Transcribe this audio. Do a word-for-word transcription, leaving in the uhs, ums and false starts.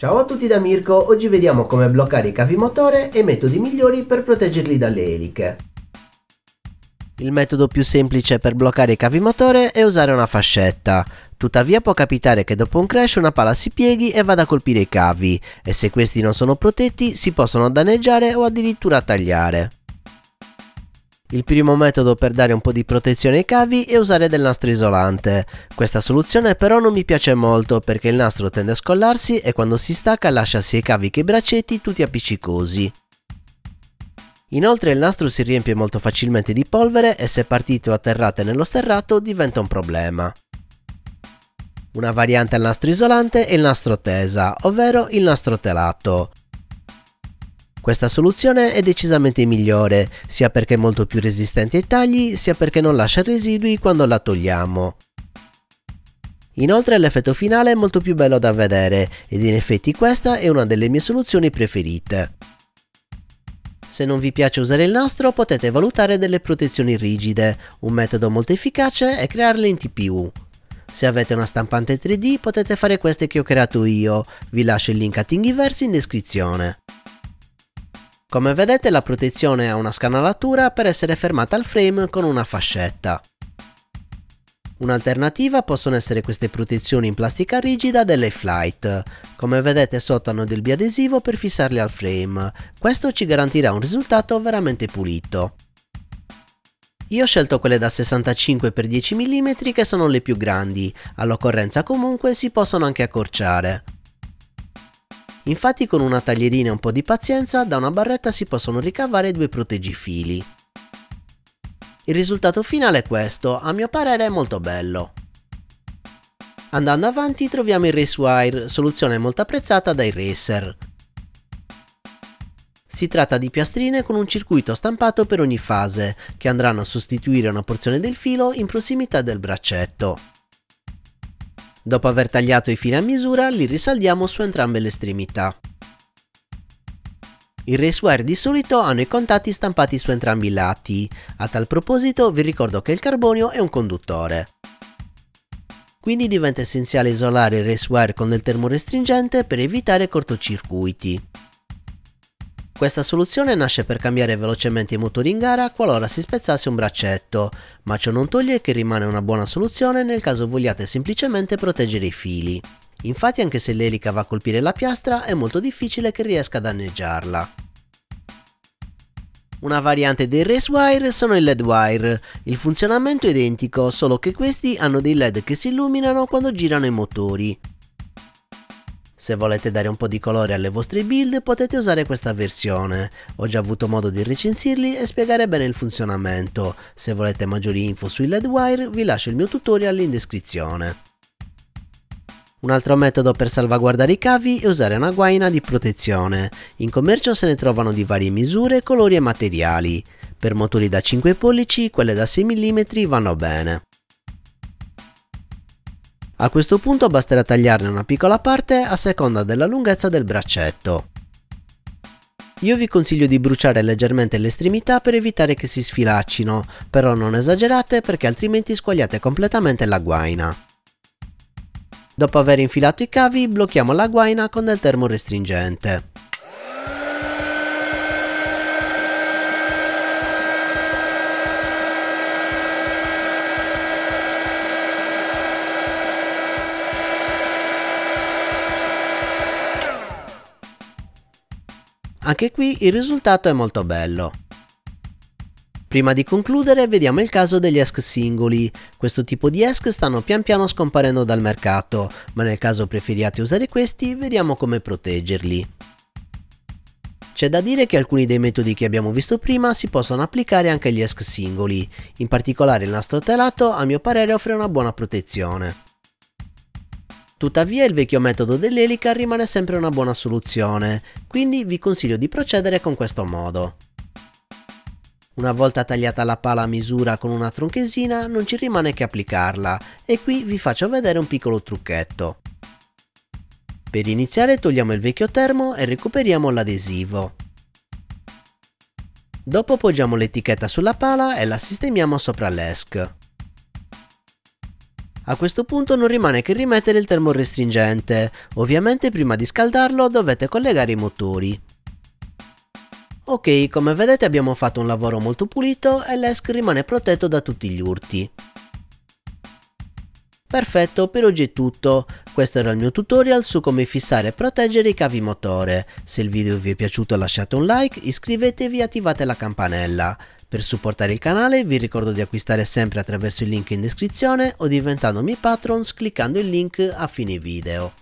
Ciao a tutti da Mirko, oggi vediamo come bloccare i cavi motore e metodi migliori per proteggerli dalle eliche. Il metodo più semplice per bloccare i cavi motore è usare una fascetta. Tuttavia può capitare che dopo un crash una pala si pieghi e vada a colpire i cavi e se questi non sono protetti si possono danneggiare o addirittura tagliare. Il primo metodo per dare un po' di protezione ai cavi è usare del nastro isolante. Questa soluzione però non mi piace molto perché il nastro tende a scollarsi e quando si stacca lascia sia i cavi che i braccetti tutti appiccicosi. Inoltre il nastro si riempie molto facilmente di polvere e se partite o atterrate nello sterrato diventa un problema. Una variante al nastro isolante è il nastro Tesa, ovvero il nastro telato. Questa soluzione è decisamente migliore, sia perché è molto più resistente ai tagli, sia perché non lascia residui quando la togliamo. Inoltre l'effetto finale è molto più bello da vedere, ed in effetti questa è una delle mie soluzioni preferite. Se non vi piace usare il nastro potete valutare delle protezioni rigide, un metodo molto efficace è crearle in T P U. Se avete una stampante tre D potete fare queste che ho creato io, vi lascio il link a Thingiverse in descrizione. Come vedete la protezione ha una scanalatura per essere fermata al frame con una fascetta. Un'alternativa possono essere queste protezioni in plastica rigida delle Flight. Come vedete sotto hanno del biadesivo per fissarli al frame, questo ci garantirà un risultato veramente pulito. Io ho scelto quelle da sessantacinque per dieci millimetri che sono le più grandi, all'occorrenza comunque si possono anche accorciare. Infatti con una taglierina e un po' di pazienza da una barretta si possono ricavare due proteggifili. Il risultato finale è questo, a mio parere è molto bello. Andando avanti troviamo il Racewire, soluzione molto apprezzata dai racer. Si tratta di piastrine con un circuito stampato per ogni fase, che andranno a sostituire una porzione del filo in prossimità del braccetto. Dopo aver tagliato i fili a misura, li risaldiamo su entrambe le estremità. I Racewire di solito hanno i contatti stampati su entrambi i lati. A tal proposito vi ricordo che il carbonio è un conduttore. Quindi diventa essenziale isolare il Racewire con del termorestringente per evitare cortocircuiti. Questa soluzione nasce per cambiare velocemente i motori in gara qualora si spezzasse un braccetto, ma ciò non toglie che rimane una buona soluzione nel caso vogliate semplicemente proteggere i fili. Infatti anche se l'elica va a colpire la piastra è molto difficile che riesca a danneggiarla. Una variante dei Racewire sono i L E D-Wire, il funzionamento è identico solo che questi hanno dei L E D che si illuminano quando girano i motori. Se volete dare un po' di colore alle vostre build potete usare questa versione, ho già avuto modo di recensirli e spiegare bene il funzionamento, se volete maggiori info sui L E D-Wire vi lascio il mio tutorial in descrizione. Un altro metodo per salvaguardare i cavi è usare una guaina di protezione, in commercio se ne trovano di varie misure, colori e materiali, per motori da cinque pollici quelle da sei millimetri vanno bene. A questo punto basterà tagliarne una piccola parte a seconda della lunghezza del braccetto. Io vi consiglio di bruciare leggermente le estremità per evitare che si sfilaccino, però non esagerate perché altrimenti squagliate completamente la guaina. Dopo aver infilato i cavi blocchiamo la guaina con del termorestringente. Anche qui il risultato è molto bello. Prima di concludere vediamo il caso degli E S C singoli. Questo tipo di E S C stanno pian piano scomparendo dal mercato, ma nel caso preferiate usare questi vediamo come proteggerli. C'è da dire che alcuni dei metodi che abbiamo visto prima si possono applicare anche agli E S C singoli, in particolare il nastro telato a mio parere offre una buona protezione. Tuttavia il vecchio metodo dell'elica rimane sempre una buona soluzione, quindi vi consiglio di procedere con questo modo. Una volta tagliata la pala a misura con una tronchesina non ci rimane che applicarla e qui vi faccio vedere un piccolo trucchetto. Per iniziare togliamo il vecchio termo e recuperiamo l'adesivo. Dopo poggiamo l'etichetta sulla pala e la sistemiamo sopra l'E S C. A questo punto non rimane che rimettere il termorestringente. Ovviamente prima di scaldarlo dovete collegare i motori. Ok, come vedete abbiamo fatto un lavoro molto pulito e l'E S C rimane protetto da tutti gli urti. Perfetto, per oggi è tutto. Questo era il mio tutorial su come fissare e proteggere i cavi motore. Se il video vi è piaciuto lasciate un like, iscrivetevi e attivate la campanella. Per supportare il canale vi ricordo di acquistare sempre attraverso il link in descrizione o diventandomi patrons cliccando il link a fine video.